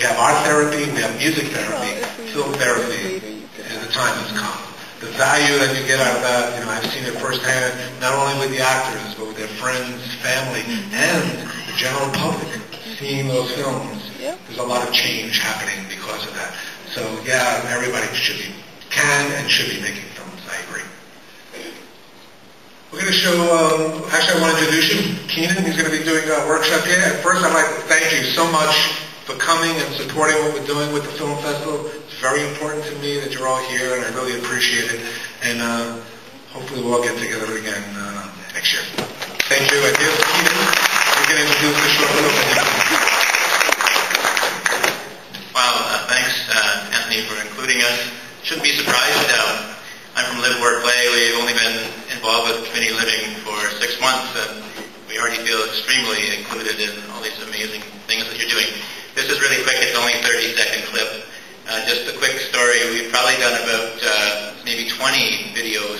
We have art therapy, we have music therapy, film therapy, and the time has come. The value that you get out of that, you know, I've seen it firsthand, not only with the actors, but with their friends, family, and the general public seeing those films. There's a lot of change happening because of that. So yeah, everybody can and should be making films, I agree. We're going to show, actually I want to introduce you, Keenan. He's going to be doing a workshop here. At first I'd like to thank you so much for coming and supporting what we're doing with the Film Festival. It's very important to me that you're all here, and I really appreciate it. And hopefully we'll all get together again next year. Thank you. And here's Keenan. We're going to introduce the short little video. Wow, thanks Anthony for including us. Shouldn't be surprised though. I'm from Live, Work, Play. We've only been involved with community living for 6 months, and we already feel extremely included in all these amazing things that you're doing. This is really quick. It's only a 30-second clip. Just a quick story. We've probably done about maybe 20 videos,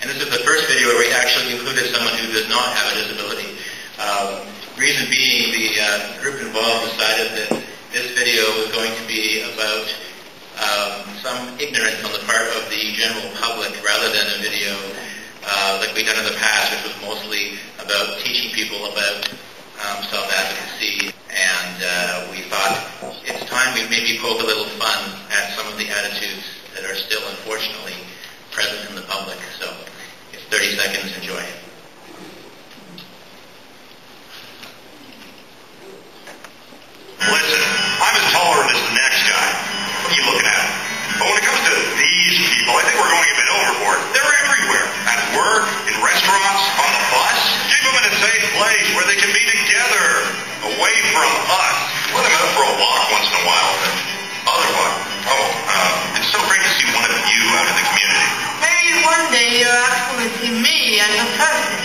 and this is the first video where we actually included someone who does not have a disability. Reason being, the group involved decided that this video was going to be about some ignorance on the part of the general public rather than a video like we've done in the past, which was mostly about teaching people about self-advocacy. And we thought it's time we maybe poke a little fun at some of the attitudes that are still unfortunately present in the public. So it's 30 seconds. Enjoy it. Listen, I'm as tolerant as the next guy. What are you looking at? But when it comes to these people, I think we're going a bit overboard. They're everywhere. At work, in restaurants, on the bus. Keep them in a safe place where they can be together. Away from us. Let them out for a walk once in a while. Otherwise, it's so great to see one of you out in the community. Maybe one day you'll actually see me as a person.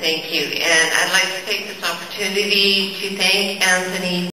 Thank you, and I'd like to take this opportunity to thank Anthony